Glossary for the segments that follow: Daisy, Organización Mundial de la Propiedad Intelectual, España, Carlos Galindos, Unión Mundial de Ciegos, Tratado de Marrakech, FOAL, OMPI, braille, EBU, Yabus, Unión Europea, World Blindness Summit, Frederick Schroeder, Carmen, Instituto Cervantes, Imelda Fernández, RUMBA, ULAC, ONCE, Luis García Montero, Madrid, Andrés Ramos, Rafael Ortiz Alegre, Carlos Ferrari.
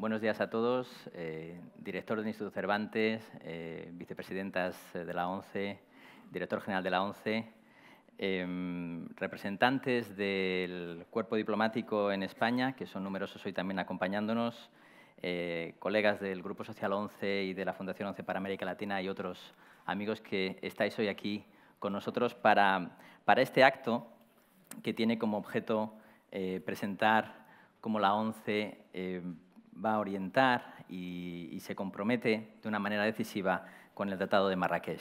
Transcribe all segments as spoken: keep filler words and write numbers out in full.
Buenos días a todos, eh, director del Instituto Cervantes, eh, vicepresidentas de la ONCE, director general de la ONCE, eh, representantes del cuerpo diplomático en España, que son numerosos hoy también acompañándonos, eh, colegas del Grupo Social ONCE y de la Fundación ONCE para América Latina y otros amigos que estáis hoy aquí con nosotros para, para este acto que tiene como objeto eh, presentar cómo la ONCE eh, va a orientar y, y se compromete de una manera decisiva con el Tratado de Marrakech.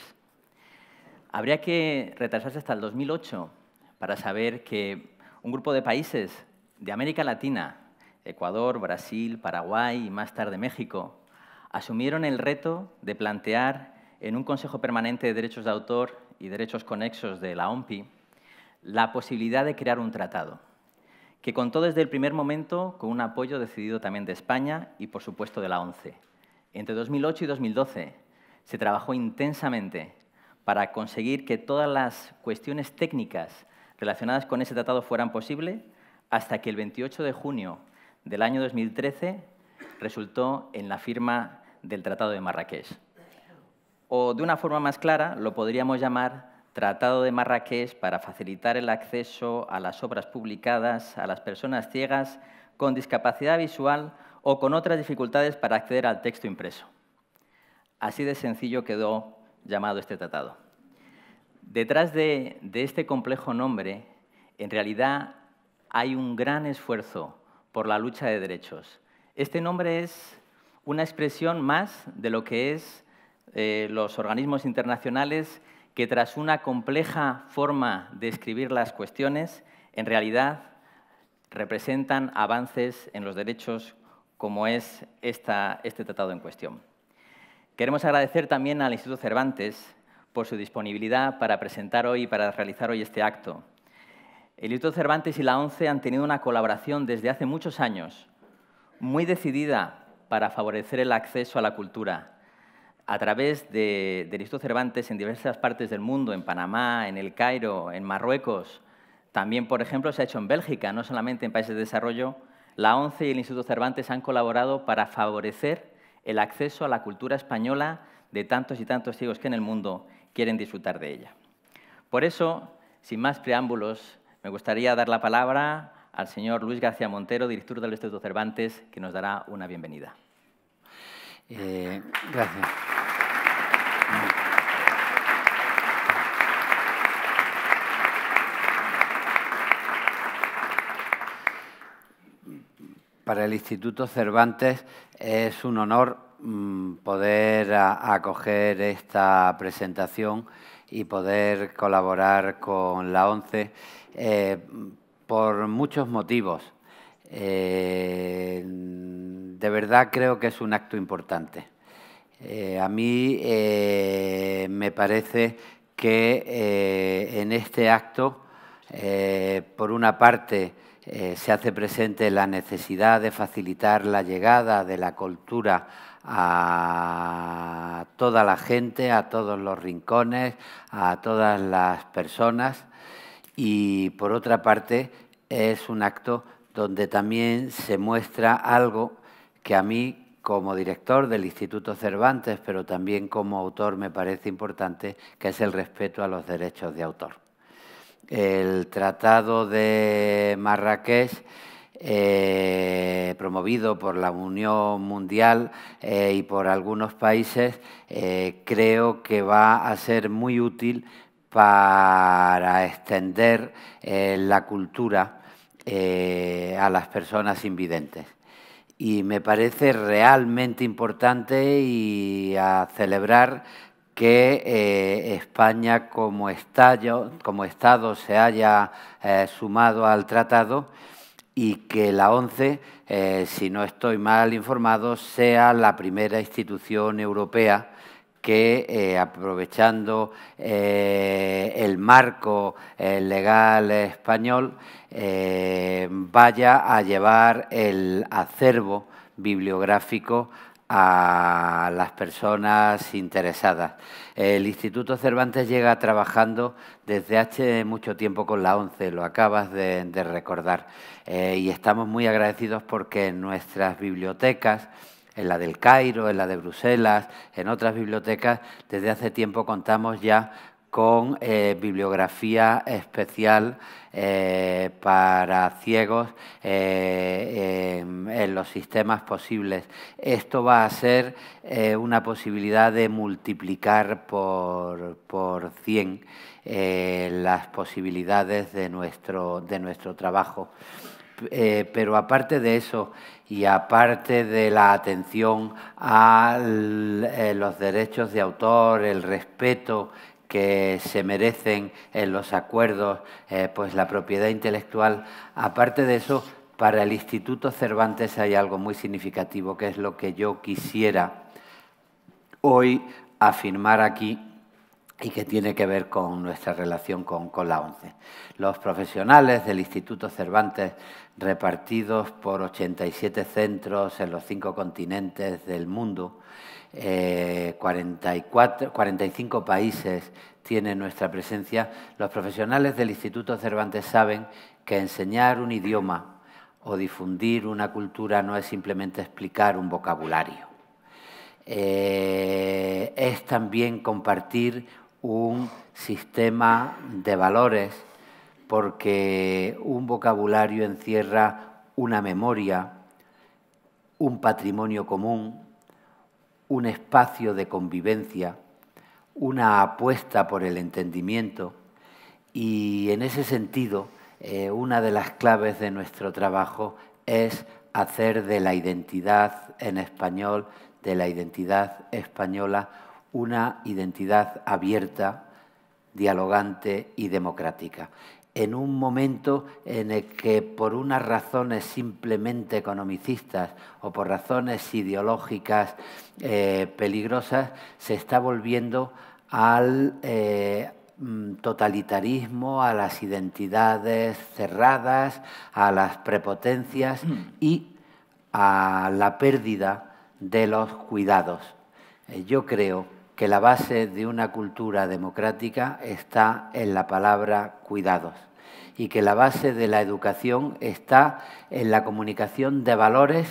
Habría que retrasarse hasta el dos mil ocho para saber que un grupo de países de América Latina, Ecuador, Brasil, Paraguay y más tarde México, asumieron el reto de plantear en un Consejo Permanente de Derechos de Autor y Derechos Conexos de la O M P I la posibilidad de crear un tratado que contó desde el primer momento con un apoyo decidido también de España y, por supuesto, de la ONCE. Entre dos mil ocho y dos mil doce se trabajó intensamente para conseguir que todas las cuestiones técnicas relacionadas con ese tratado fueran posibles, hasta que el veintiocho de junio del año dos mil trece resultó en la firma del Tratado de Marrakech. O, de una forma más clara, lo podríamos llamar Tratado de Marrakech para facilitar el acceso a las obras publicadas a las personas ciegas con discapacidad visual o con otras dificultades para acceder al texto impreso. Así de sencillo quedó llamado este tratado. Detrás de, de este complejo nombre, en realidad hay un gran esfuerzo por la lucha de derechos. Este nombre es una expresión más de lo que es eh, los organismos internacionales que tras una compleja forma de escribir las cuestiones, en realidad representan avances en los derechos como es esta, este tratado en cuestión. Queremos agradecer también al Instituto Cervantes por su disponibilidad para presentar hoy y para realizar hoy este acto. El Instituto Cervantes y la ONCE han tenido una colaboración desde hace muchos años, muy decidida para favorecer el acceso a la cultura, a través de, del Instituto Cervantes en diversas partes del mundo, en Panamá, en El Cairo, en Marruecos. También, por ejemplo, se ha hecho en Bélgica, no solamente en países de desarrollo. La ONCE y el Instituto Cervantes han colaborado para favorecer el acceso a la cultura española de tantos y tantos ciegos que en el mundo quieren disfrutar de ella. Por eso, sin más preámbulos, me gustaría dar la palabra al señor Luis García Montero, director del Instituto Cervantes, que nos dará una bienvenida. Eh, gracias. Para el Instituto Cervantes es un honor mmm, poder a, acoger esta presentación y poder colaborar con la ONCE eh, por muchos motivos. Eh, de verdad creo que es un acto importante. Eh, a mí eh, me parece que eh, en este acto, eh, por una parte, eh, se hace presente la necesidad de facilitar la llegada de la cultura a toda la gente, a todos los rincones, a todas las personas, y por otra parte es un acto donde también se muestra algo que a mí, como director del Instituto Cervantes, pero también como autor, me parece importante, que es el respeto a los derechos de autor. El Tratado de Marrakech, eh, promovido por la Unión Mundial eh, y por algunos países, eh, creo que va a ser muy útil para extender eh, la cultura Eh, a las personas invidentes. Y me parece realmente importante y a celebrar que eh, España como, estallo, como Estado se haya eh, sumado al tratado y que la ONCE, eh, si no estoy mal informado, sea la primera institución europea que eh, aprovechando eh, el marco eh, legal español eh, vaya a llevar el acervo bibliográfico a las personas interesadas. El Instituto Cervantes llega trabajando desde hace mucho tiempo con la ONCE, lo acabas de, de recordar, eh, y estamos muy agradecidos porque en nuestras bibliotecas, en la del Cairo, en la de Bruselas, en otras bibliotecas, desde hace tiempo contamos ya con eh, bibliografía especial eh, para ciegos eh, en, en los sistemas posibles. Esto va a ser eh, una posibilidad de multiplicar por, por cien eh, las posibilidades de nuestro, de nuestro trabajo. Eh, pero aparte de eso y aparte de la atención a eh, los derechos de autor, el respeto que se merecen en los acuerdos, eh, pues la propiedad intelectual. Aparte de eso, para el Instituto Cervantes hay algo muy significativo, que es lo que yo quisiera hoy afirmar aquí y que tiene que ver con nuestra relación con, con la ONCE. Los profesionales del Instituto Cervantes, repartidos por ochenta y siete centros en los cinco continentes del mundo, Eh, cuarenta y cuatro, cuarenta y cinco países tienen nuestra presencia. Los profesionales del Instituto Cervantes saben que enseñar un idioma o difundir una cultura no es simplemente explicar un vocabulario. Eh, es también compartir un sistema de valores, porque un vocabulario encierra una memoria, un patrimonio común, un espacio de convivencia, una apuesta por el entendimiento, y en ese sentido eh, una de las claves de nuestro trabajo es hacer de la identidad en español, de la identidad española, una identidad abierta, dialogante y democrática. En un momento en el que por unas razones simplemente economicistas o por razones ideológicas eh, peligrosas se está volviendo al eh, totalitarismo, a las identidades cerradas, a las prepotencias y a la pérdida de los cuidados. Eh, yo creo que la base de una cultura democrática está en la palabra cuidados, y que la base de la educación está en la comunicación de valores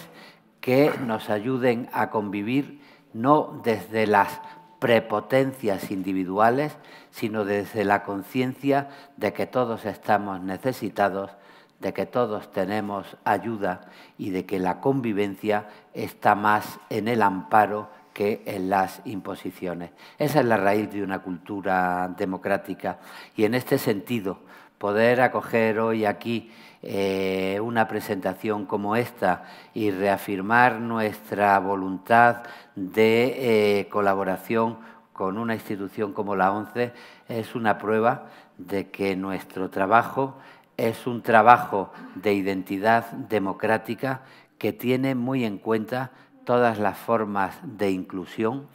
que nos ayuden a convivir no desde las prepotencias individuales, sino desde la conciencia de que todos estamos necesitados, de que todos tenemos ayuda y de que la convivencia está más en el amparo que en las imposiciones. Esa es la raíz de una cultura democrática, y en este sentido poder acoger hoy aquí eh, una presentación como esta y reafirmar nuestra voluntad de eh, colaboración con una institución como la ONCE es una prueba de que nuestro trabajo es un trabajo de identidad democrática que tiene muy en cuenta todas las formas de inclusión,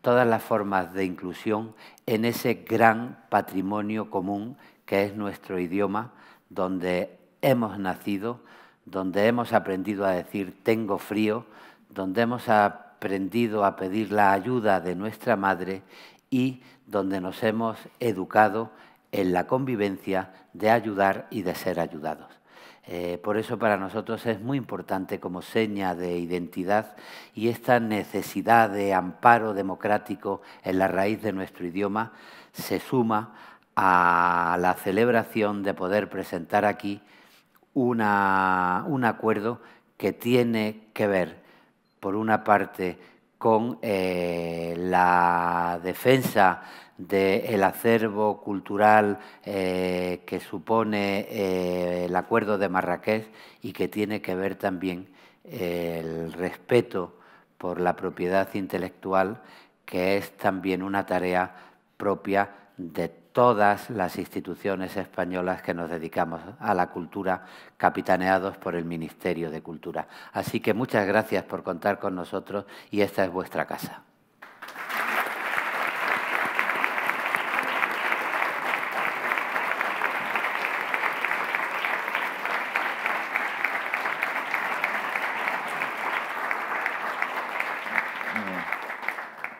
todas las formas de inclusión en ese gran patrimonio común que es nuestro idioma, donde hemos nacido, donde hemos aprendido a decir tengo frío, donde hemos aprendido a pedir la ayuda de nuestra madre y donde nos hemos educado en la convivencia de ayudar y de ser ayudados. Eh, por eso para nosotros es muy importante como seña de identidad y esta necesidad de amparo democrático en la raíz de nuestro idioma se suma a la celebración de poder presentar aquí una, un acuerdo que tiene que ver, por una parte, con eh, la defensa del acervo cultural eh, que supone eh, el Acuerdo de Marrakech y que tiene que ver también eh, el respeto por la propiedad intelectual, que es también una tarea propia de todos todas las instituciones españolas que nos dedicamos a la cultura, capitaneados por el Ministerio de Cultura. Así que muchas gracias por contar con nosotros y esta es vuestra casa.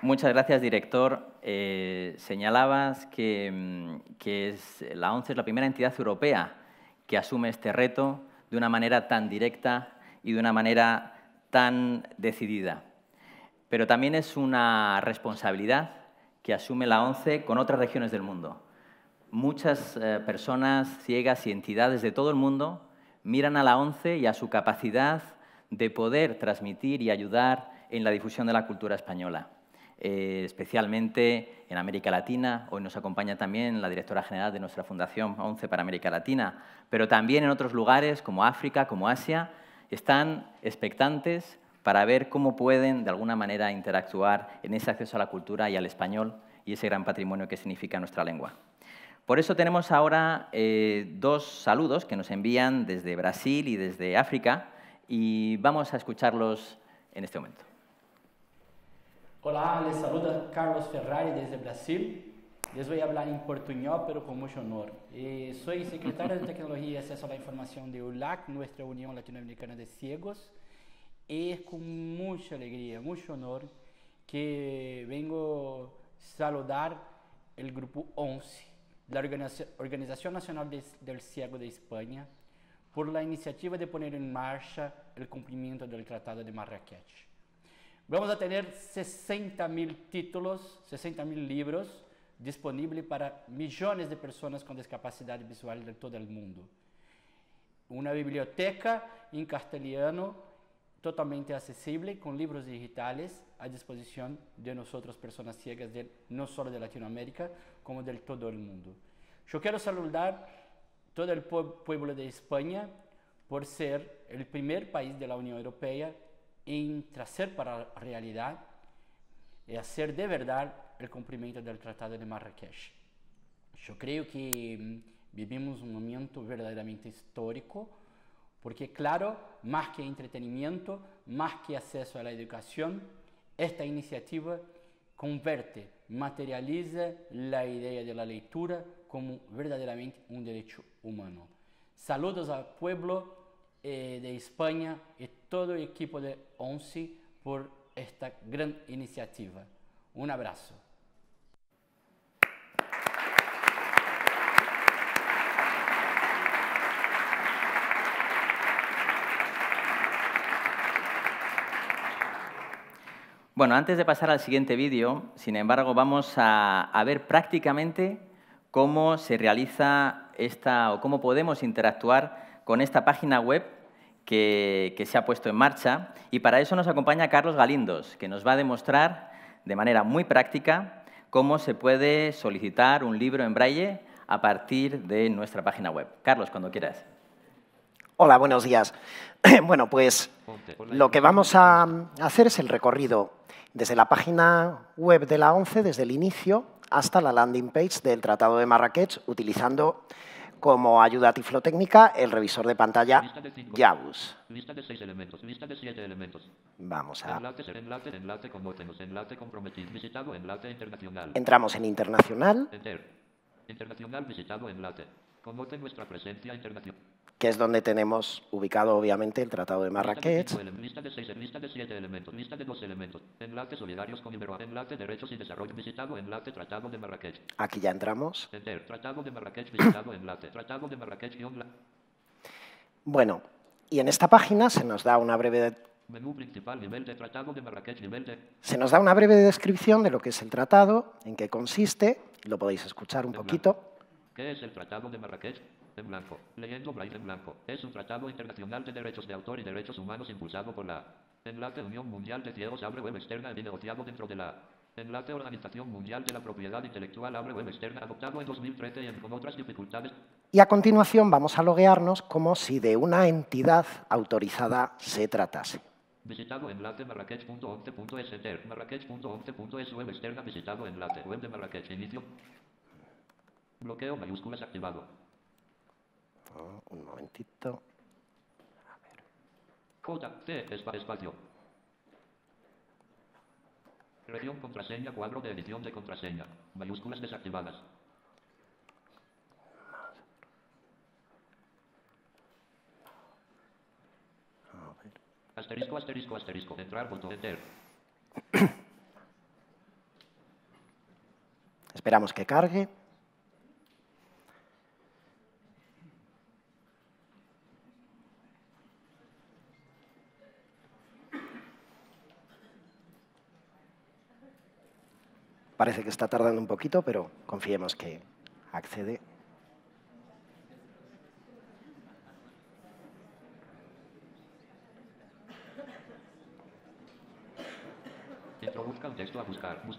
Muchas gracias, director. Eh, señalabas que, que es, la ONCE es la primera entidad europea que asume este reto de una manera tan directa y de una manera tan decidida. Pero también es una responsabilidad que asume la ONCE con otras regiones del mundo. Muchas eh, personas ciegas y entidades de todo el mundo miran a la ONCE y a su capacidad de poder transmitir y ayudar en la difusión de la cultura española. Eh, especialmente en América Latina. Hoy nos acompaña también la directora general de nuestra Fundación ONCE para América Latina, pero también en otros lugares como África, como Asia, están expectantes para ver cómo pueden, de alguna manera, interactuar en ese acceso a la cultura y al español y ese gran patrimonio que significa nuestra lengua. Por eso tenemos ahora eh, dos saludos que nos envían desde Brasil y desde África, y vamos a escucharlos en este momento. Olá, les saluda Carlos Ferrari desde Brasil. Les voy a hablar en portuñol, pero con mucho honor. Eh, soy secretario de Tecnología y Acceso a la Información de U L A C, nuestra Unión Latinoamericana de Ciegos. Y con mucha alegría, mucho honor, que vengo a saludar el Grupo ONCE, la Organización Nacional del Ciego de España, por la iniciativa de poner en marcha el cumplimiento del Tratado de Marrakech. Vamos a tener sesenta mil títulos, sesenta mil libros disponibles para millones de personas con discapacidad visual de todo el mundo. Una biblioteca en castellano totalmente accesible, con libros digitales a disposición de nosotros, personas ciegas, de, no solo de Latinoamérica, como de todo el mundo. Yo quiero saludar todo el pueblo de España por ser el primer país de la Unión Europea en traer para la realidad y hacer de verdad el cumplimiento del Tratado de Marrakech. Yo creo que vivimos un momento verdaderamente histórico, porque claro, más que entretenimiento, más que acceso a la educación, esta iniciativa convierte, materializa la idea de la lectura como verdaderamente un derecho humano. Saludos al pueblo de España y todo el equipo de ONCE por esta gran iniciativa. Un abrazo. Bueno, antes de pasar al siguiente vídeo, sin embargo, vamos a, a ver prácticamente cómo se realiza esta o cómo podemos interactuar con esta página web que, que se ha puesto en marcha, y para eso nos acompaña Carlos Galindos, que nos va a demostrar de manera muy práctica cómo se puede solicitar un libro en braille a partir de nuestra página web. Carlos, cuando quieras. Hola, buenos días. Bueno, pues lo que vamos a hacer es el recorrido desde la página web de la ONCE, desde el inicio hasta la landing page del Tratado de Marrakech, utilizando como ayuda tiflotécnica el revisor de pantalla Yabus. Lista de seis elementos, lista de siete elementos. Vamos a... Enlace, enlace, enlace con vocenos, enlace comprometido, visitado, enlace internacional. Entramos en internacional. Enter. Internacional visitado, enlace. Convote nuestra presencia internacional. Que es donde tenemos ubicado, obviamente, el Tratado de Marrakech. Lista de seis, lista de siete elementos, lista de dos elementos. Enlace solidarios con Ibero, enlace derechos y desarrollo, visitado, enlace Tratado de Marrakech. Aquí ya entramos. Enter, Tratado de Marrakech, visitado, enlace, Tratado de Marrakech, guión blanco. Bueno, y en esta página se nos da una breve... Menú principal, nivel de Tratado de Marrakech, nivel de... Se nos da una breve descripción de lo que es el tratado, en qué consiste, lo podéis escuchar un poquito. ¿Qué es el Tratado de Marrakech? En blanco, leyendo braille en blanco. Es un tratado internacional de derechos de autor y derechos humanos impulsado por la Enlace Unión Mundial de Ciegos, abre web externa, y negociado dentro de la Enlace Organización Mundial de la Propiedad Intelectual, abre web externa, adoptado en dos mil trece y con otras dificultades. Y a continuación vamos a loguearnos como si de una entidad autorizada se tratase. Visitado enlace marrakech punto once punto es, enter, marrakech punto once punto es, web externa, visitado enlace, web de Marrakech, inicio, bloqueo mayúsculas activado. Oh, un momentito. A ver. J T espacio. Región contraseña, cuadro de edición de contraseña. Mayúsculas desactivadas. A ver. Asterisco, asterisco, asterisco. Entrar, botón, enter. Esperamos que cargue. Parece que está tardando un poquito, pero confiemos que accede.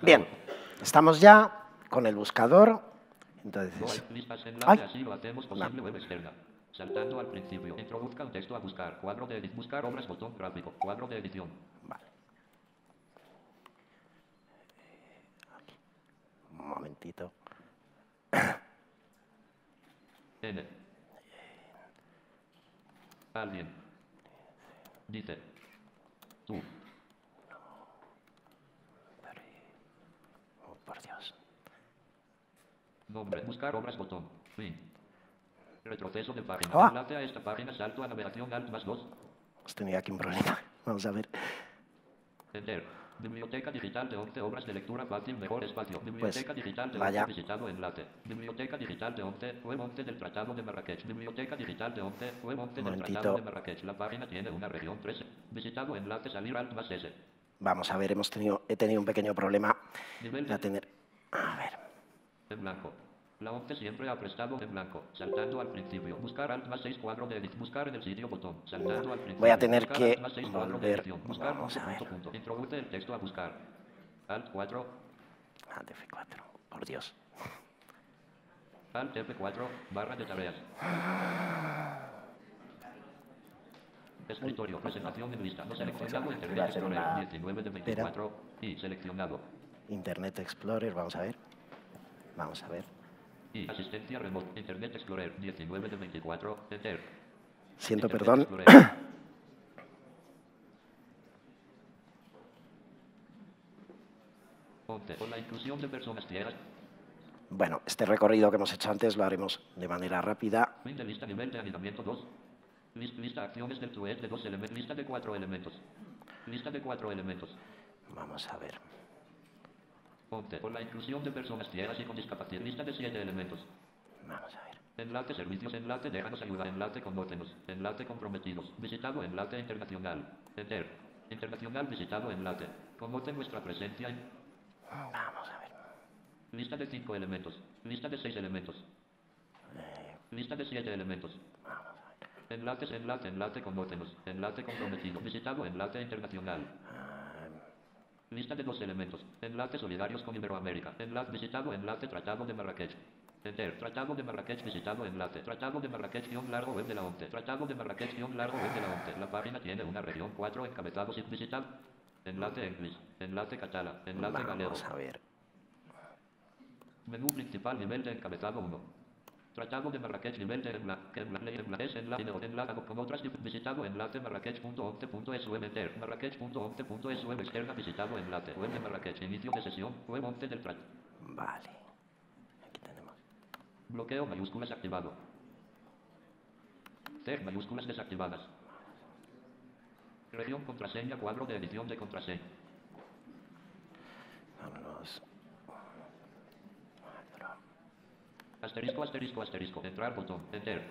Bien, estamos ya con el buscador. Entonces, ay, saltando al principio. Entro, busca un texto a buscar. Cuadro de edición, buscar obras, botón gráfico. Cuadro de edición. Vale. Un momentito. N. Alguien. Dice. Tú. Oh, por Dios. Nombre. Buscar obras, botón. Fin. Retroceso de página. Oh. Enlace a esta página. Salto a navegación. Alt más dos. Pues tenía aquí un problema. Vamos a ver. Entender. Biblioteca digital de ONCE, obras de lectura fácil, mejor espacio. Biblioteca pues, digital de ONCE, visitado enlace. Biblioteca digital de ONCE, web ONCE del Tratado de Marrakech. Biblioteca digital de ONCE, web ONCE del Tratado de Marrakech. La página tiene una región trece. Visitado enlace, salir alt más S. Vamos a ver, hemos tenido, he tenido un pequeño problema. Nivel de... a tener... A ver. En blanco. La ONCE siempre ha prestado en blanco. Saltando al principio. Buscar alt más seis cuadro de edit. Buscar en el sitio botón. Saltando al principio. Voy a tener que volver. Buscar vamos a ver. Introduce el texto a buscar. Alt cuatro. Alt F cuatro. Por Dios. Alt F cuatro. Barra de tareas. Escritorio. Presentación en lista. No seleccionado. Internet Explorer. diecinueve de veinticuatro. Y seleccionado. Internet Explorer. Vamos a ver. Vamos a ver. Y asistencia remota, Internet Explorer, diecinueve de veinticuatro, Enter. Siento Internet perdón. Con la inclusión de personas ciegas. Bueno, este recorrido que hemos hecho antes lo haremos de manera rápida. Fin de lista, nivel de anidamiento dos. Lista, lista acciones del T U E de dos elementos. Lista de cuatro elementos. Lista de cuatro elementos. Vamos a ver. Con la inclusión de personas ciegas y con discapacidad. Lista de siete elementos. Vamos a ver. Enlace servicios, enlace déjanos ayuda, enlace conócenos, enlace comprometidos, visitado enlace internacional. Enter. Internacional visitado enlace. Conoce nuestra presencia en... Vamos a ver. Lista de cinco elementos. Lista de seis elementos. Eh... Lista de siete elementos. Vamos a ver. Enlaces, enlace, enlace conócenos, enlace comprometido, visitado enlace internacional. Lista de dos elementos. Enlaces solidarios con Iberoamérica. Enlace visitado, enlace Tratado de Marrakech. Enter. Tratado de Marrakech visitado, enlace. Tratado de Marrakech guión largo web de la ONCE. Tratado de Marrakech guión largo web de la ONCE. La página tiene una región cuatro encabezados y visitado. Enlace inglés. Enlace catalán. Enlace galego. Vamos a ver. Menú principal nivel de encabezado uno. Tratado de Marrakech nivel de enlace. Enlace enlace enlace con otras. Visitado enlace marrakech punto once punto es web enter. Marrakech punto once punto es web externa. Visitado enlace web de Marrakech. Inicio de sesión. Web once del tratado. Vale. Aquí tenemos. Bloqueo mayúsculas activado. Tag mayúsculas desactivadas. Región contraseña. Cuadro de edición de contraseña. Vámonos. Asterisco, asterisco, asterisco. Entrar, botón. Enter.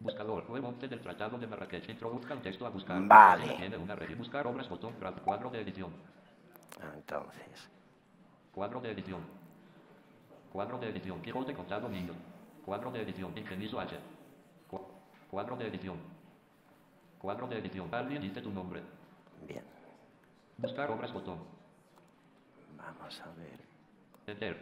Buscador. Web once del Tratado de Marrakech. Introduzca un texto a buscar. Vale. Tiene una red. Buscar obras, botón. Cuadro de edición. Entonces. Cuadro de edición. Cuadro de edición. Quijote Contado Niño. Cuadro de edición. Ingenizo H. Cu cuadro de edición. Cuadro de edición. Alguien dice tu nombre. Bien. Buscar obras, botón. Vamos a ver. Enter.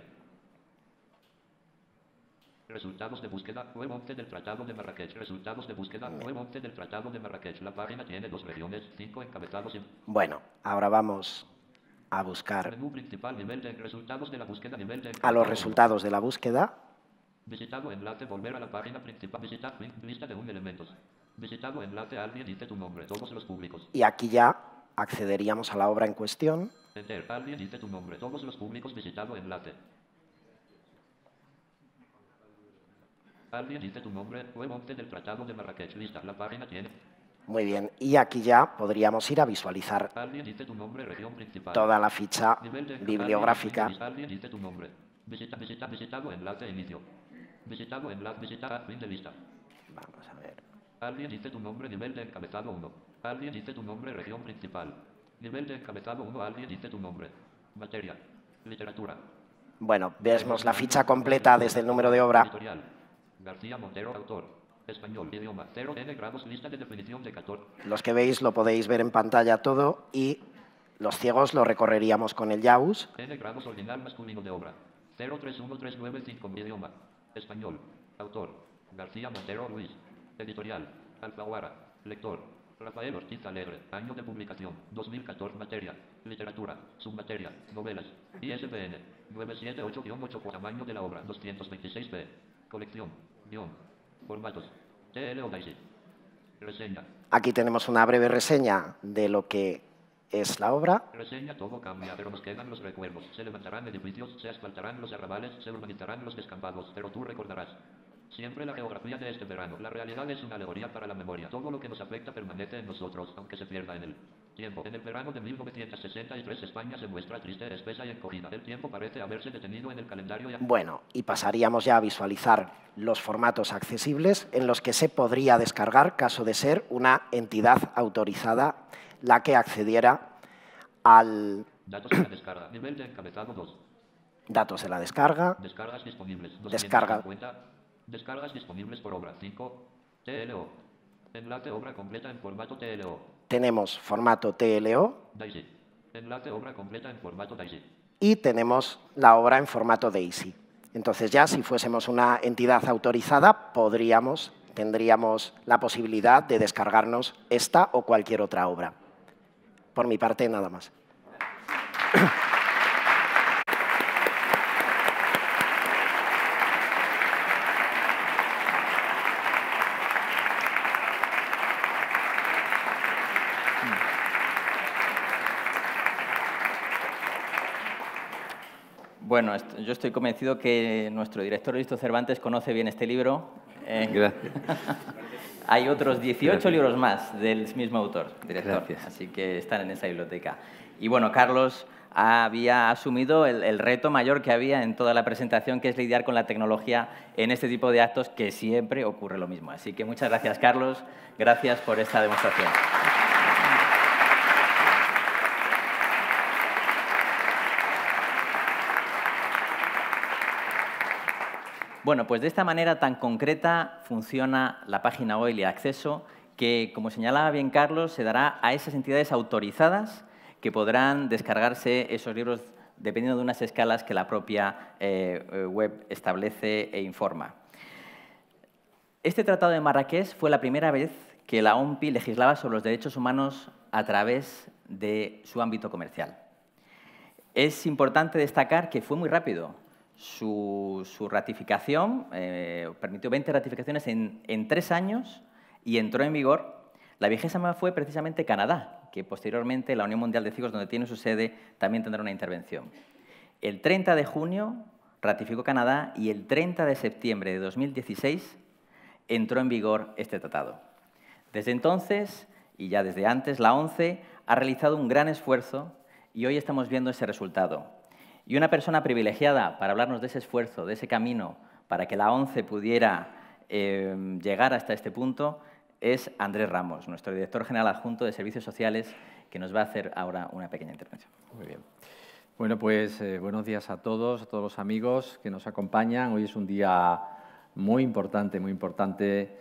Resultados de búsqueda. Web once del Tratado de Marrakech. Resultados de búsqueda. Web once del Tratado de Marrakech. La página tiene dos regiones, cinco encabezados. Y... Bueno, ahora vamos a buscar. Menú principal, nivel de resultados de la búsqueda, nivel de a los resultados de la búsqueda. Visitado enlace. Volver a la página principal. Visitar lista de un elementos. Visitado enlace. Alguien dice tu nombre. Todos los públicos. Y aquí ya accederíamos a la obra en cuestión. Enter. Alguien dice tu nombre. Todos los públicos visitado enlace. Alguien dice tu nombre. Web once del Tratado de Marrakech. Lista. La página tiene. Muy bien, y aquí ya podríamos ir a visualizar toda la ficha bibliográfica. Vamos a ver. Alguien dice tu nombre, nivel de encabezado uno. Alguien dice tu nombre, región principal. Nivel de encabezado uno, alguien dice tu nombre. Materia, literatura. Bueno, vemos la ficha completa desde el número de obra. Editorial, García Montero, autor. Español, idioma, cero N grados, lista de definición de catorce. Los que veis lo podéis ver en pantalla todo y los ciegos lo recorreríamos con el Yaus. N grados, original masculino de obra. cero tres uno tres nueve cinco, idioma, español, autor. García Montero Luis. Editorial, Alfaguara. Lector, Rafael Ortiz Alegre. Año de publicación, dos mil catorce. Materia, literatura. Submateria, novelas. I S B N nueve siete ocho ocho. Tamaño de la obra, doscientos veintiséis p. Colección, guión, formatos. T L O Daisy. Reseña. Aquí tenemos una breve reseña de lo que es la obra. Reseña, todo cambia, pero nos quedan los recuerdos. Se levantarán edificios, se asfaltarán los arrabales, se urbanizarán los descampados, pero tú recordarás siempre la geografía de este verano. La realidad es una alegoría para la memoria. Todo lo que nos afecta permanece en nosotros, aunque se pierda en el tiempo. En el verano de mil novecientos sesenta y tres, España se muestra triste, espesa y encogida. El tiempo parece haberse detenido en el calendario. Y... Bueno, y pasaríamos ya a visualizar los formatos accesibles en los que se podría descargar, caso de ser una entidad autorizada la que accediera al... Datos de la descarga. Nivel de encabezado dos. Datos de la descarga. Descargas disponibles. Descarga. Descargas disponibles por obra, cinco, T L O. Enlace obra completa en formato T L O. Tenemos formato T L O. Daisy. Enlace obra completa en formato Daisy. Y tenemos la obra en formato Daisy. Entonces ya, si fuésemos una entidad autorizada, podríamos, tendríamos la posibilidad de descargarnos esta o cualquier otra obra. Por mi parte, nada más. Bueno, yo estoy convencido que nuestro director Luis Cervantes conoce bien este libro. Eh, Gracias. Hay otros dieciocho Gracias. Libros más del mismo autor, director, Gracias. Así que están en esa biblioteca. Y bueno, Carlos había asumido el, el reto mayor que había en toda la presentación, que es lidiar con la tecnología en este tipo de actos, que siempre ocurre lo mismo. Así que muchas gracias, Carlos. Gracias por esta demostración. Bueno, pues de esta manera tan concreta funciona la página web y el acceso que, como señalaba bien Carlos, se dará a esas entidades autorizadas que podrán descargarse esos libros dependiendo de unas escalas que la propia eh, web establece e informa. Este Tratado de Marrakech fue la primera vez que la O M P I legislaba sobre los derechos humanos a través de su ámbito comercial. Es importante destacar que fue muy rápido. Su, su ratificación, eh, permitió veinte ratificaciones en, en tres años y entró en vigor. La vigésima fue precisamente Canadá, que posteriormente la Unión Mundial de Ciegos, donde tiene su sede, también tendrá una intervención. El treinta de junio ratificó Canadá y el treinta de septiembre de dos mil dieciséis entró en vigor este tratado. Desde entonces, y ya desde antes, la ONCE ha realizado un gran esfuerzo y hoy estamos viendo ese resultado. Y una persona privilegiada para hablarnos de ese esfuerzo, de ese camino, para que la ONCE pudiera eh, llegar hasta este punto, es Andrés Ramos, nuestro director general adjunto de Servicios Sociales, que nos va a hacer ahora una pequeña intervención. Muy bien. Bueno, pues eh, buenos días a todos, a todos los amigos que nos acompañan. Hoy es un día muy importante, muy importante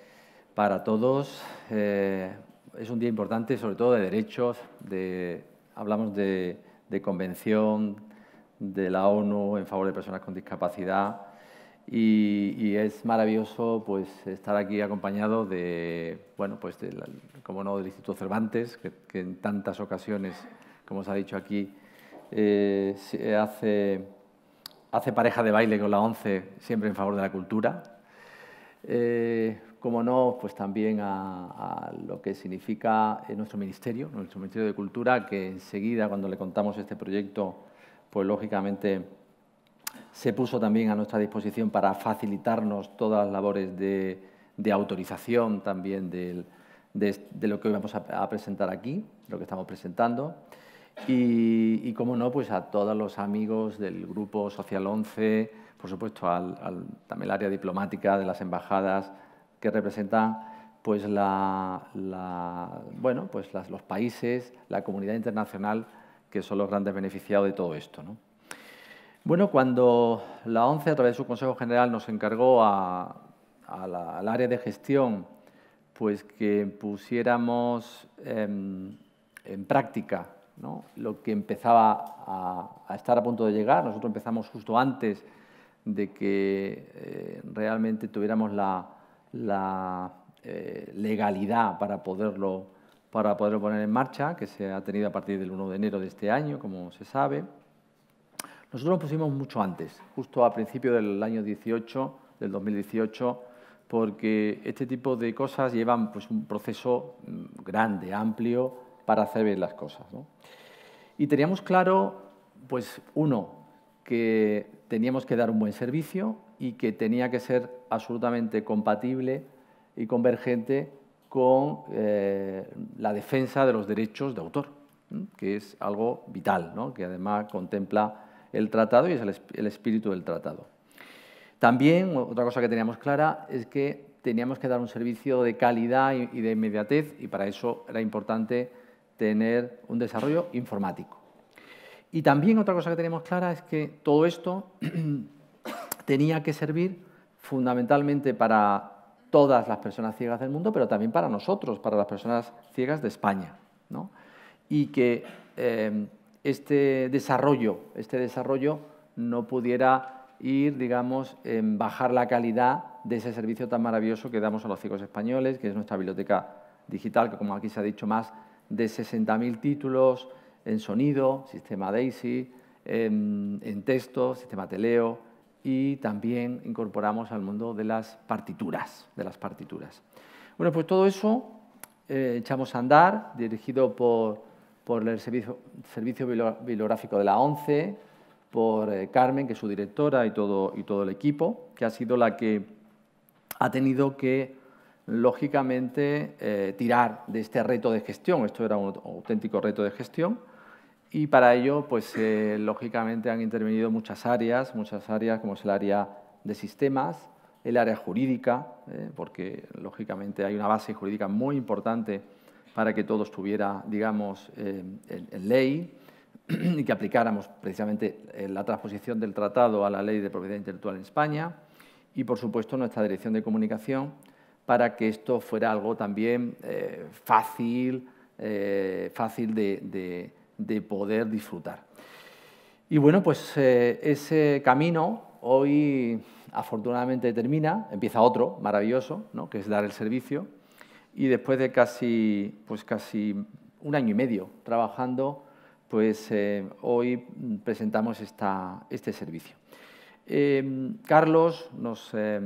para todos. Eh, es un día importante, sobre todo, de derechos. De, hablamos de, de convención de la ONU en favor de personas con discapacidad y, y es maravilloso pues estar aquí acompañado de, bueno, pues de la, como no, del Instituto Cervantes, que, que en tantas ocasiones, como se ha dicho aquí, eh, hace, hace pareja de baile con la ONCE, siempre en favor de la cultura. Eh, como no, pues también a, a lo que significa nuestro ministerio, nuestro Ministerio de Cultura, que enseguida, cuando le contamos este proyecto, pues lógicamente se puso también a nuestra disposición para facilitarnos todas las labores de, de autorización también del, de, de lo que vamos a, a presentar aquí, lo que estamos presentando, y, y como no, pues a todos los amigos del Grupo Social ONCE, por supuesto al, al, también el área diplomática de las embajadas que representan pues la, la, bueno, pues las, los países, la comunidad internacional, que son los grandes beneficiados de todo esto, ¿no? Bueno, cuando la ONCE, a través de su Consejo General, nos encargó a, a la, al área de gestión pues que pusiéramos eh, en práctica, ¿no?, lo que empezaba a, a estar a punto de llegar. Nosotros empezamos justo antes de que eh, realmente tuviéramos la... la Eh, legalidad para poderlo, para poderlo poner en marcha, que se ha tenido a partir del uno de enero de este año, como se sabe. Nosotros lo pusimos mucho antes, justo a principio del año dieciocho, del dos mil dieciocho, porque este tipo de cosas llevan pues, un proceso grande, amplio, para hacer bien las cosas, ¿no? Y teníamos claro, pues, uno, que teníamos que dar un buen servicio y que tenía que ser absolutamente compatible y convergente con eh, la defensa de los derechos de autor, ¿sí?, que es algo vital, ¿no?, que además contempla el tratado y es el, esp el espíritu del tratado. También, otra cosa que teníamos clara es que teníamos que dar un servicio de calidad y, y de inmediatez, y para eso era importante tener un desarrollo informático. Y también otra cosa que teníamos clara es que todo esto tenía que servir fundamentalmente para todas las personas ciegas del mundo, pero también para nosotros, para las personas ciegas de España, ¿no? Y que eh, este, desarrollo, este desarrollo no pudiera ir, digamos, en bajar la calidad de ese servicio tan maravilloso que damos a los ciegos españoles, que es nuestra biblioteca digital, que como aquí se ha dicho, más de sesenta mil títulos en sonido, sistema Daisy, en, en texto, sistema Teleo, y también incorporamos al mundo de las partituras, de las partituras. Bueno, pues todo eso eh, echamos a andar, dirigido por, por el servicio, servicio bibliográfico de la ONCE, por eh, Carmen, que es su directora, y todo, y todo el equipo, que ha sido la que ha tenido que, lógicamente, eh, tirar de este reto de gestión. Esto era un auténtico reto de gestión. Y para ello, pues, eh, lógicamente, han intervenido muchas áreas, muchas áreas como es el área de sistemas, el área jurídica, eh, porque, lógicamente, hay una base jurídica muy importante para que todo estuviera, digamos, eh, en, en ley y que aplicáramos precisamente la transposición del tratado a la ley de propiedad intelectual en España y, por supuesto, nuestra dirección de comunicación para que esto fuera algo también eh, fácil, eh, fácil de... de de poder disfrutar. Y bueno, pues eh, ese camino hoy afortunadamente termina, empieza otro maravilloso, ¿no?, que es dar el servicio, y después de casi, pues casi un año y medio trabajando, pues eh, hoy presentamos esta, este servicio. Eh, Carlos nos, eh,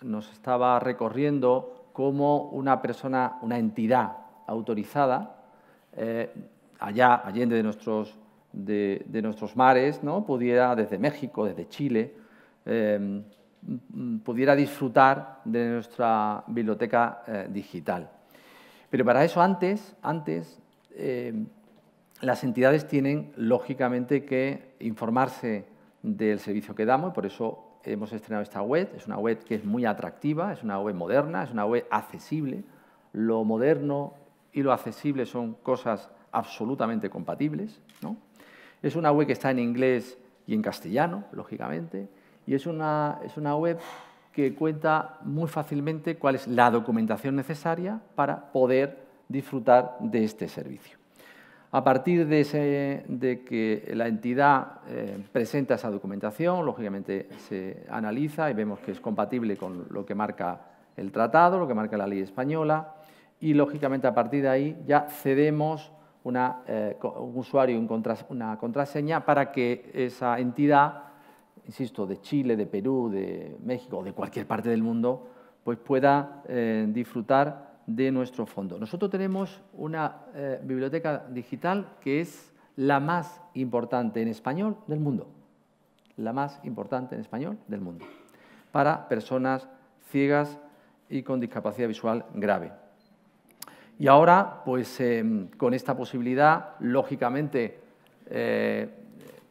nos estaba recorriendo como una persona, una entidad autorizada, eh, allá, allende de nuestros, de, de nuestros mares, ¿no?, pudiera, desde México, desde Chile, eh, pudiera disfrutar de nuestra biblioteca eh, digital. Pero para eso, antes, antes eh, las entidades tienen, lógicamente, que informarse del servicio que damos, y por eso hemos estrenado esta web. Es una web que es muy atractiva, es una web moderna, es una web accesible. Lo moderno y lo accesible son cosas absolutamente compatibles, ¿no? Es una web que está en inglés y en castellano, lógicamente, y es una, es una web que cuenta muy fácilmente cuál es la documentación necesaria para poder disfrutar de este servicio. A partir de, ese, de que la entidad eh, presenta esa documentación, lógicamente se analiza y vemos que es compatible con lo que marca el tratado, lo que marca la ley española, y lógicamente a partir de ahí ya cedemos Una, eh, un usuario, un contras, una contraseña para que esa entidad, insisto, de Chile, de Perú, de México o de cualquier parte del mundo, pues pueda eh, disfrutar de nuestro fondo. Nosotros tenemos una eh, biblioteca digital que es la más importante en español del mundo, la más importante en español del mundo, para personas ciegas y con discapacidad visual grave. Y ahora, pues eh, con esta posibilidad, lógicamente, eh,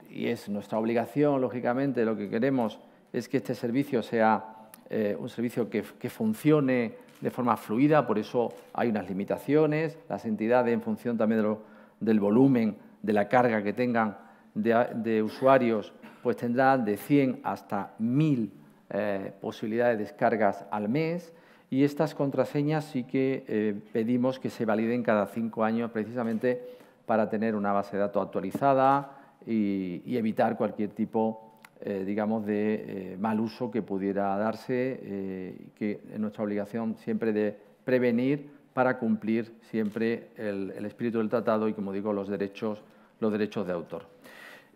y es nuestra obligación, lógicamente, lo que queremos es que este servicio sea eh, un servicio que, que funcione de forma fluida, por eso hay unas limitaciones, las entidades en función también de lo, del volumen, de la carga que tengan de, de usuarios, pues tendrán de cien hasta mil eh, posibilidades de descargas al mes, y estas contraseñas sí que eh, pedimos que se validen cada cinco años precisamente para tener una base de datos actualizada y, y evitar cualquier tipo de Eh, digamos, de eh, mal uso que pudiera darse, eh, que es nuestra obligación siempre de prevenir para cumplir siempre el, el espíritu del tratado y, como digo, los derechos, los derechos de autor.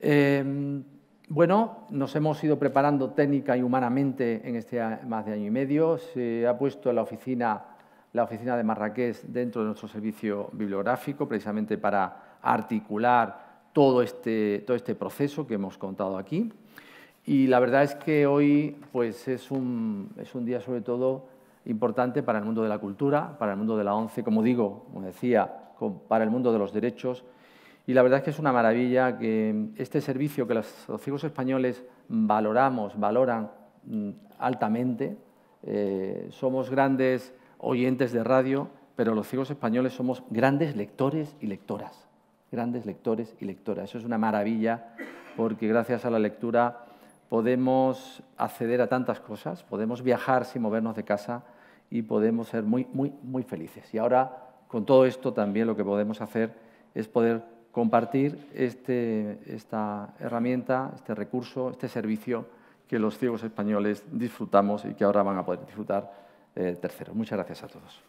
Eh, bueno, nos hemos ido preparando técnica y humanamente en este más de año y medio. Se ha puesto la oficina, la oficina de Marrakech dentro de nuestro servicio bibliográfico, precisamente para articular todo este, todo este proceso que hemos contado aquí. Y la verdad es que hoy pues, es, un, es un día sobre todo importante para el mundo de la cultura, para el mundo de la ONCE, como digo, como decía, para el mundo de los derechos. Y la verdad es que es una maravilla que este servicio que los ciegos españoles valoramos, valoran altamente. Eh, somos grandes oyentes de radio, pero los ciegos españoles somos grandes lectores y lectoras. Grandes lectores y lectoras. Eso es una maravilla porque gracias a la lectura podemos acceder a tantas cosas, podemos viajar sin movernos de casa y podemos ser muy, muy, muy felices. Y ahora, con todo esto, también lo que podemos hacer es poder compartir este, esta herramienta, este recurso, este servicio que los ciegos españoles disfrutamos y que ahora van a poder disfrutar eh, terceros. Muchas gracias a todos.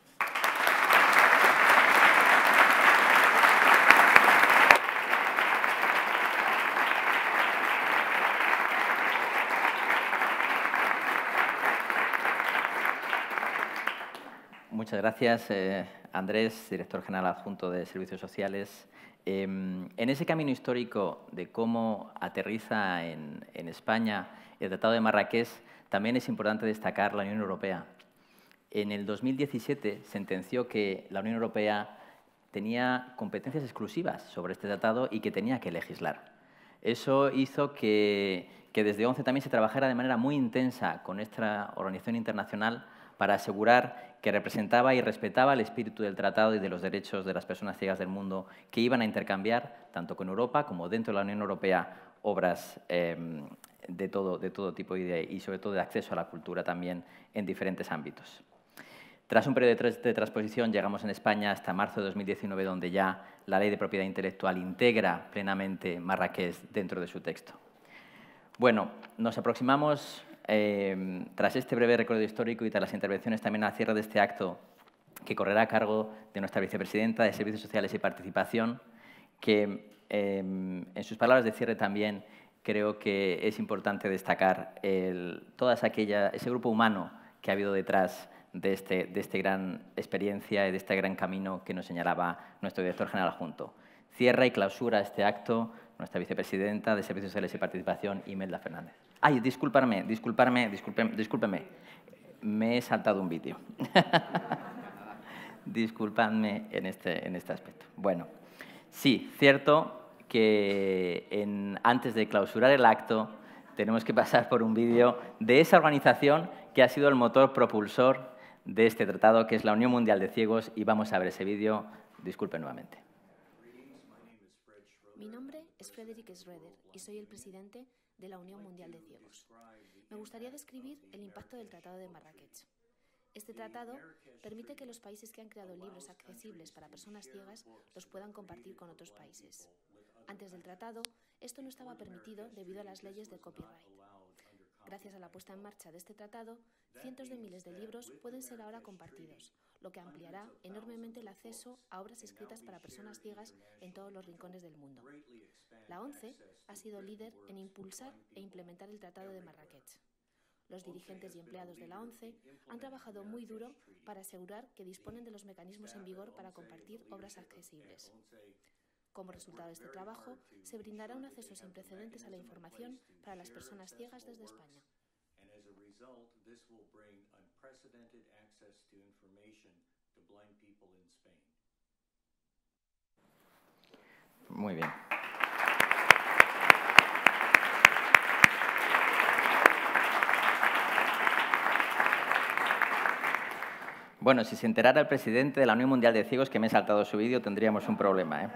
Muchas gracias, eh, Andrés, director general adjunto de Servicios Sociales. Eh, en ese camino histórico de cómo aterriza en, en España el Tratado de Marrakech, también es importante destacar la Unión Europea. En el dos mil diecisiete sentenció que la Unión Europea tenía competencias exclusivas sobre este tratado y que tenía que legislar. Eso hizo que, que desde ONCE también se trabajara de manera muy intensa con esta organización internacional para asegurar que representaba y respetaba el espíritu del tratado y de los derechos de las personas ciegas del mundo que iban a intercambiar, tanto con Europa como dentro de la Unión Europea, obras eh, de, todo, de todo tipo y, de, y sobre todo de acceso a la cultura también en diferentes ámbitos. Tras un periodo de, tras, de transposición llegamos en España hasta marzo de dos mil diecinueve, donde ya la Ley de Propiedad Intelectual integra plenamente Marrakech dentro de su texto. Bueno, nos aproximamos Eh, tras este breve recorrido histórico y tras las intervenciones también al cierre de este acto que correrá a cargo de nuestra vicepresidenta de Servicios Sociales y Participación, que eh, en sus palabras de cierre también creo que es importante destacar el, todas aquella, ese grupo humano que ha habido detrás de este, de este gran experiencia y de este gran camino que nos señalaba nuestro director general adjunto. Cierra y clausura este acto nuestra vicepresidenta de Servicios Sociales y Participación, Imelda Fernández. Ay, discúlpame, discúlpame, discúlpeme, discúlpeme. Me he saltado un vídeo. Disculpadme en este, en este aspecto. Bueno, sí, cierto que en, antes de clausurar el acto tenemos que pasar por un vídeo de esa organización que ha sido el motor propulsor de este tratado, que es la Unión Mundial de Ciegos, y vamos a ver ese vídeo. Disculpen nuevamente. Mi nombre es Frederick Schroeder y soy el presidente de la Unión Mundial de Ciegos. Me gustaría describir el impacto del Tratado de Marrakech. Este tratado permite que los países que han creado libros accesibles para personas ciegas los puedan compartir con otros países. Antes del tratado, esto no estaba permitido debido a las leyes de copyright. Gracias a la puesta en marcha de este tratado, cientos de miles de libros pueden ser ahora compartidos, lo que ampliará enormemente el acceso a obras escritas para personas ciegas en todos los rincones del mundo. La ONCE ha sido líder en impulsar e implementar el Tratado de Marrakech. Los dirigentes y empleados de la ONCE han trabajado muy duro para asegurar que disponen de los mecanismos en vigor para compartir obras accesibles. Como resultado de este trabajo, se brindará un acceso sin precedentes a la información para las personas ciegas desde España. This will bring unprecedented access to information to blind people in Spain. Muy bien. Bueno, si se enterara el presidente de la Unión Mundial de Ciegos que me he saltado su vídeo, tendríamos un problema, ¿eh?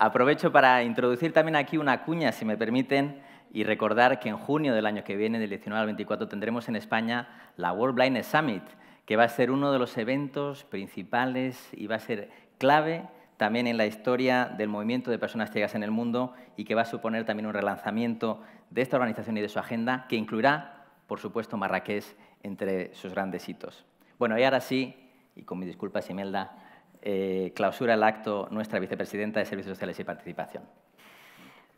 Aprovecho para introducir también aquí una cuña, si me permiten, y recordar que en junio del año que viene, del diecinueve al veinticuatro, tendremos en España la World Blindness Summit, que va a ser uno de los eventos principales y va a ser clave también en la historia del movimiento de personas ciegas en el mundo y que va a suponer también un relanzamiento de esta organización y de su agenda, que incluirá, por supuesto, Marrakech entre sus grandes hitos. Bueno, y ahora sí, y con mis disculpas, Imelda, eh, clausura el acto nuestra vicepresidenta de Servicios Sociales y Participación.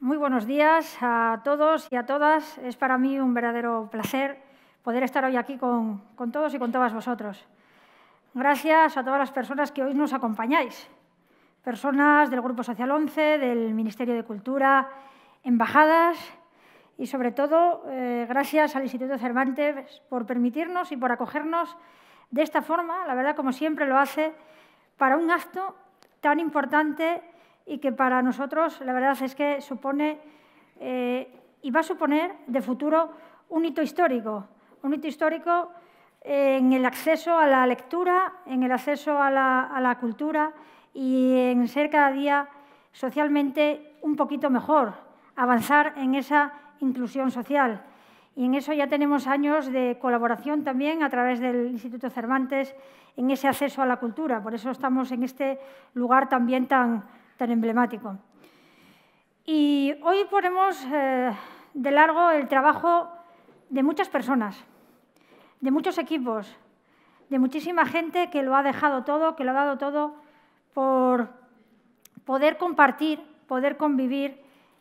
Muy buenos días a todos y a todas. Es para mí un verdadero placer poder estar hoy aquí con, con todos y con todas vosotros. Gracias a todas las personas que hoy nos acompañáis. Personas del Grupo Social ONCE, del Ministerio de Cultura, embajadas y, sobre todo, eh, gracias al Instituto Cervantes por permitirnos y por acogernos de esta forma, la verdad, como siempre lo hace, para un acto tan importante y que para nosotros, la verdad es que supone eh, y va a suponer de futuro un hito histórico, un hito histórico en el acceso a la lectura, en el acceso a la, a la cultura y en ser cada día socialmente un poquito mejor, avanzar en esa inclusión social. Y en eso ya tenemos años de colaboración también a través del Instituto Cervantes en ese acceso a la cultura. Por eso estamos en este lugar también tan, tan emblemático. Y hoy ponemos eh, de largo el trabajo de muchas personas, de muchos equipos, de muchísima gente que lo ha dejado todo, que lo ha dado todo por poder compartir, poder convivir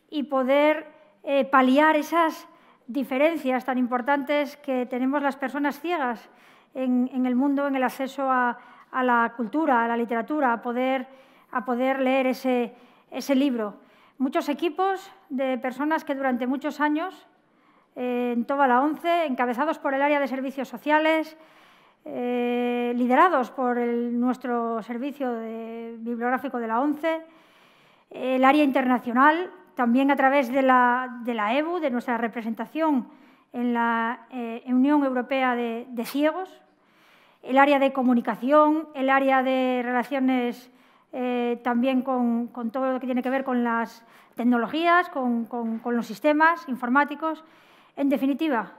y poder eh, paliar esas diferencias tan importantes que tenemos las personas ciegas en, en el mundo, en el acceso a, a la cultura, a la literatura, a poder, a poder leer ese, ese libro. Muchos equipos de personas que durante muchos años, eh, en toda la ONCE, encabezados por el área de servicios sociales, eh, liderados por el, nuestro servicio de, bibliográfico de la ONCE, el área internacional, también a través de la, de la E B U, de nuestra representación en la eh, Unión Europea de, de Ciegos, el área de comunicación, el área de relaciones eh, también con, con todo lo que tiene que ver con las tecnologías, con, con, con los sistemas informáticos. En definitiva,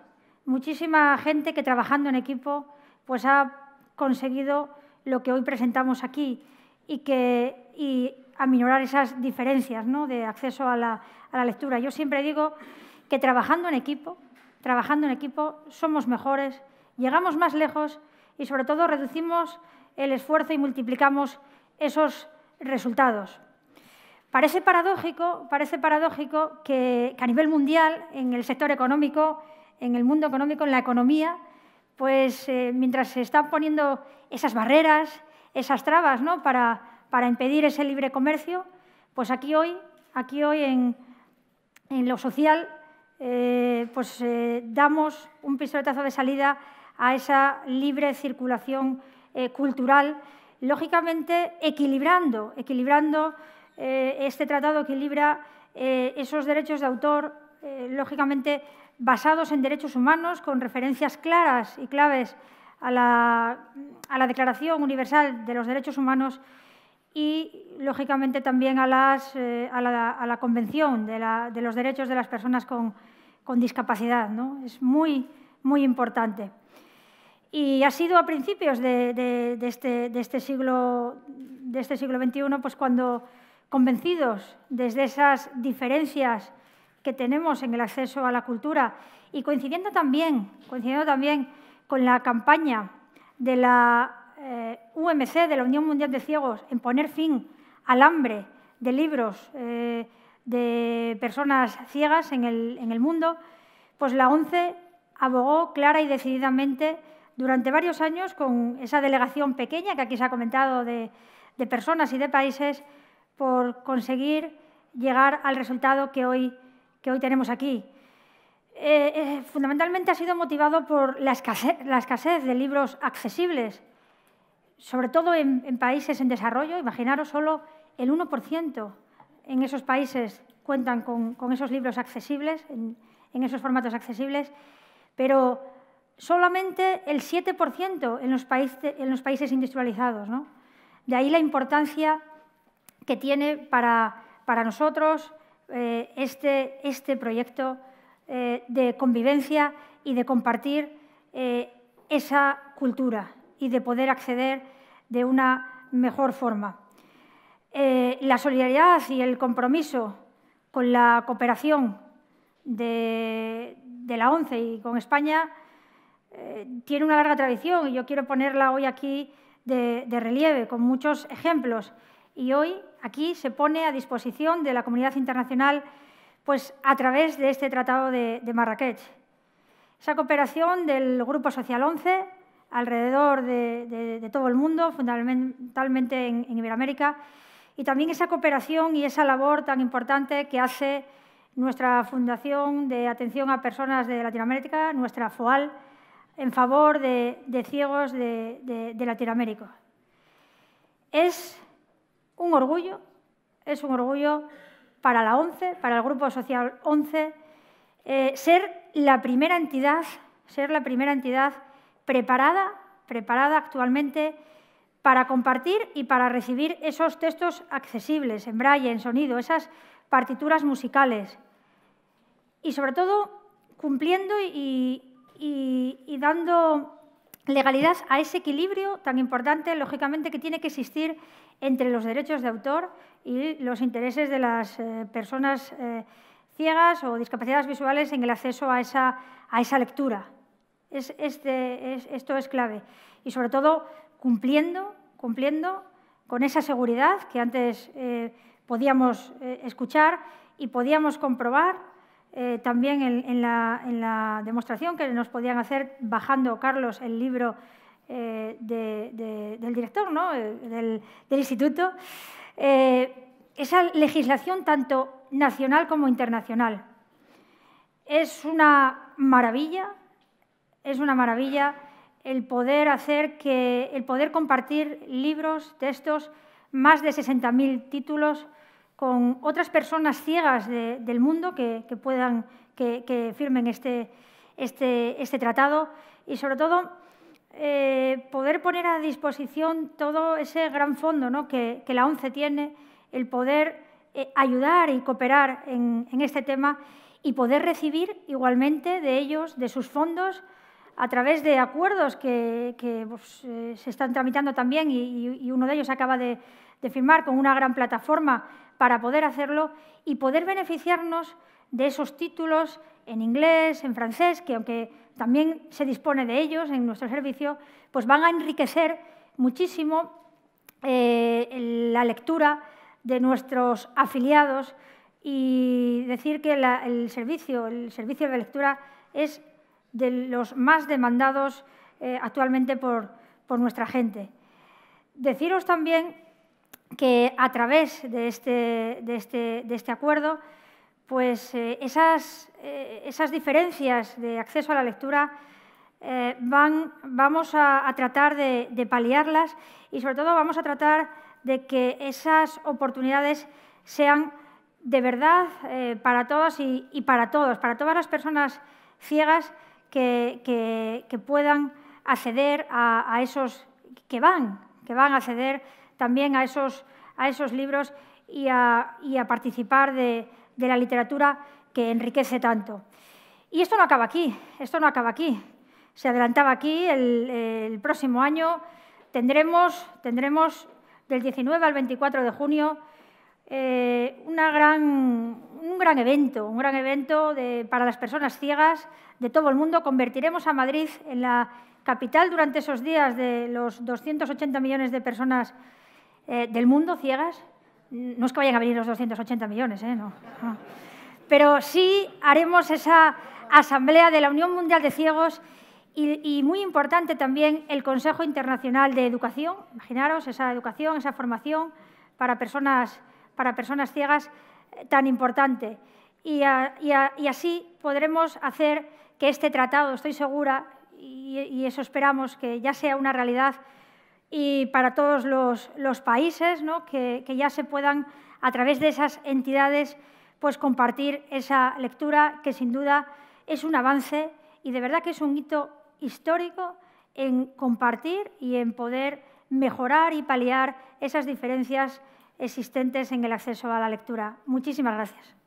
muchísima gente que trabajando en equipo pues, ha conseguido lo que hoy presentamos aquí y que… Y, aminorar esas diferencias, ¿no?, de acceso a la, a la lectura. Yo siempre digo que trabajando en equipo, trabajando en equipo somos mejores, llegamos más lejos y, sobre todo, reducimos el esfuerzo y multiplicamos esos resultados. Parece paradójico, parece paradójico que, que a nivel mundial, en el sector económico, en el mundo económico, en la economía, pues eh, mientras se están poniendo esas barreras, esas trabas, ¿no?, para para impedir ese libre comercio, pues aquí hoy, aquí hoy en, en lo social eh, pues, eh, damos un pistoletazo de salida a esa libre circulación eh, cultural, lógicamente equilibrando, equilibrando eh, este tratado equilibra eh, esos derechos de autor, eh, lógicamente basados en derechos humanos, con referencias claras y claves a la, a la Declaración Universal de los Derechos Humanos, y, lógicamente, también a, las, eh, a, la, a la Convención de, la, de los Derechos de las Personas con, con Discapacidad, ¿no? Es muy, muy importante. Y ha sido a principios de, de, de, este, de, este, siglo, de este siglo veintiuno pues, cuando, convencidos desde esas diferencias que tenemos en el acceso a la cultura y coincidiendo también, coincidiendo también con la campaña de la U M C, de la Unión Mundial de Ciegos, en poner fin al hambre de libros eh, de personas ciegas en el, en el mundo, pues la ONCE abogó clara y decididamente durante varios años con esa delegación pequeña que aquí se ha comentado de, de personas y de países por conseguir llegar al resultado que hoy, que hoy tenemos aquí. Eh, eh, fundamentalmente ha sido motivado por la escasez, la escasez de libros accesibles, sobre todo en, en países en desarrollo. Imaginaros, solo el uno por ciento en esos países cuentan con, con esos libros accesibles, en, en esos formatos accesibles, pero solamente el siete por ciento en los, país, en los países industrializados, ¿no? De ahí la importancia que tiene para, para nosotros eh, este, este proyecto eh, de convivencia y de compartir eh, esa cultura y de poder acceder de una mejor forma. Eh, la solidaridad y el compromiso con la cooperación de, de la ONCE y con España eh, tiene una larga tradición y yo quiero ponerla hoy aquí de, de relieve con muchos ejemplos. Y hoy aquí se pone a disposición de la comunidad internacional pues, a través de este Tratado de, de Marrakech. Esa cooperación del Grupo Social ONCE alrededor de, de, de todo el mundo, fundamentalmente en, en Iberoamérica, y también esa cooperación y esa labor tan importante que hace nuestra Fundación de Atención a Personas de Latinoamérica, nuestra FOAL, en favor de, de ciegos de, de, de Latinoamérica. Es un orgullo, es un orgullo para la ONCE, para el Grupo Social ONCE, eh, ser la primera entidad, ser la primera entidad preparada, preparada actualmente para compartir y para recibir esos textos accesibles, en braille, en sonido, esas partituras musicales. Y, sobre todo, cumpliendo y, y, y dando legalidad a ese equilibrio tan importante, lógicamente, que tiene que existir entre los derechos de autor y los intereses de las eh, personas eh, ciegas o discapacidades visuales en el acceso a esa, a esa lectura. Es, este, es, esto es clave. Y, sobre todo, Cumpliendo, cumpliendo con esa seguridad que antes eh, podíamos eh, escuchar y podíamos comprobar eh, también en, en, la, en la demostración que nos podían hacer bajando, Carlos, el libro eh, de, de, del director, ¿no? del, del instituto, eh, esa legislación tanto nacional como internacional. Es una maravilla, es una maravilla. El poder hacer que, el poder compartir libros, textos, más de sesenta mil títulos con otras personas ciegas de, del mundo que, que puedan, que, que firmen este, este, este tratado y, sobre todo, eh, poder poner a disposición todo ese gran fondo, ¿no? que, que la ONCE tiene, el poder eh, ayudar y cooperar en, en este tema y poder recibir igualmente de ellos, de sus fondos, a través de acuerdos que, que pues, eh, se están tramitando también y, y uno de ellos acaba de, de firmar con una gran plataforma para poder hacerlo y poder beneficiarnos de esos títulos en inglés, en francés, que aunque también se dispone de ellos en nuestro servicio, pues van a enriquecer muchísimo eh, la lectura de nuestros afiliados y decir que la, el servicio, el servicio de lectura es de los más demandados eh, actualmente por, por nuestra gente. Deciros también que a través de este, de este, de este acuerdo, pues eh, esas, eh, esas diferencias de acceso a la lectura eh, van, vamos a, a tratar de, de paliarlas y, sobre todo, vamos a tratar de que esas oportunidades sean de verdad eh, para todas y, y para todos, para todas las personas ciegas Que, que, que puedan acceder a, a esos que van, que van a acceder también a esos, a esos libros y a, y a participar de, de la literatura que enriquece tanto. Y esto no acaba aquí, esto no acaba aquí. Se adelantaba aquí, el, el próximo año tendremos, tendremos del diecinueve al veinticuatro de junio Eh, una gran, un gran evento, un gran evento de, para las personas ciegas de todo el mundo. Convertiremos a Madrid en la capital durante esos días de los doscientos ochenta millones de personas eh, del mundo ciegas. No es que vayan a venir los doscientos ochenta millones, ¿eh? No, no. Pero sí haremos esa asamblea de la Unión Mundial de Ciegos y, y, muy importante también, el Consejo Internacional de Educación. Imaginaros esa educación, esa formación para personas ciegas. para personas ciegas tan importante. Y, a, y, a, y así podremos hacer que este tratado, estoy segura, y, y eso esperamos, que ya sea una realidad y para todos los, los países, ¿no? que, que ya se puedan a través de esas entidades, pues compartir esa lectura que sin duda es un avance y de verdad que es un hito histórico en compartir y en poder mejorar y paliar esas diferencias existentes en el acceso a la lectura. Muchísimas gracias.